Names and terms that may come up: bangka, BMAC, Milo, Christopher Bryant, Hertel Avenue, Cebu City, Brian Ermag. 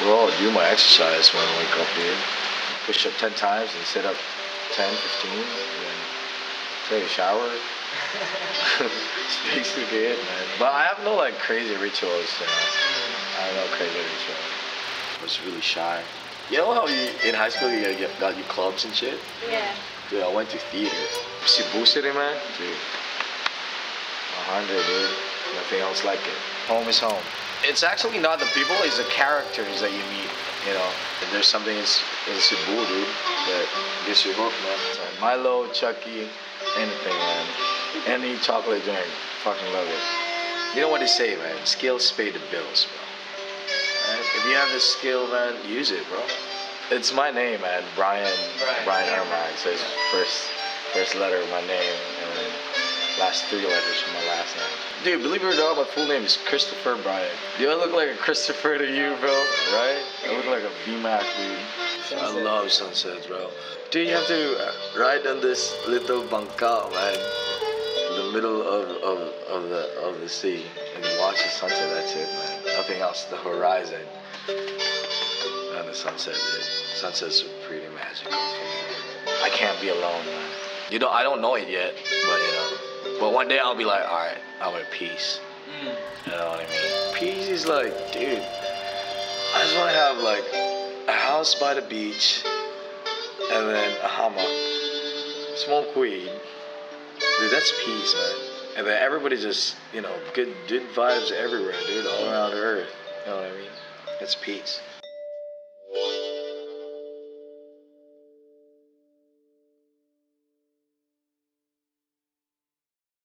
Well, I do my exercise when I wake up here. Push up 10 times and sit up 10, 15, and then take a shower. It's basically it, man. But I have no like crazy rituals, you know. I have no crazy rituals. I was really shy. You know how you, in high school you got your clubs and shit? Yeah. Dude, I went to theater. Cebu City, man. Dude. 100, dude. Nothing else like it. Home is home. It's actually not the people, it's the characters that you meet, you know. And there's something in Cebu, dude, that gets your hook, man. It's like Milo, Chucky, anything, man. Any chocolate drink. Fucking love it. You know what they say, man? Skills pay the bills, bro. Right? If you have the skill, man, use it, bro. It's my name, man. Brian Ermag. So it's first letter of my name and then last three letters from my last name. Dude, believe it or not, my full name is Christopher Bryant. Do I look like a Christopher to you, bro? Right? I look like a BMAC, dude. Sunset. I love sunsets, bro. Dude, you have to ride on this little bangka, man, in the middle of the sea and watch the sunset. That's it, man. Nothing else. The horizon. And the sunset, dude. Sunsets are pretty magical for me. I can't be alone, man. You know, I don't know it yet, but you know. But one day I'll be like, all right, I want peace. You know what I mean? Peace is like, dude, I just want to have like a house by the beach, and then a hammock, smoke weed. Dude, that's peace, man. And then everybody just, you know, good vibes everywhere, dude, all around the earth. You know what I mean? That's peace.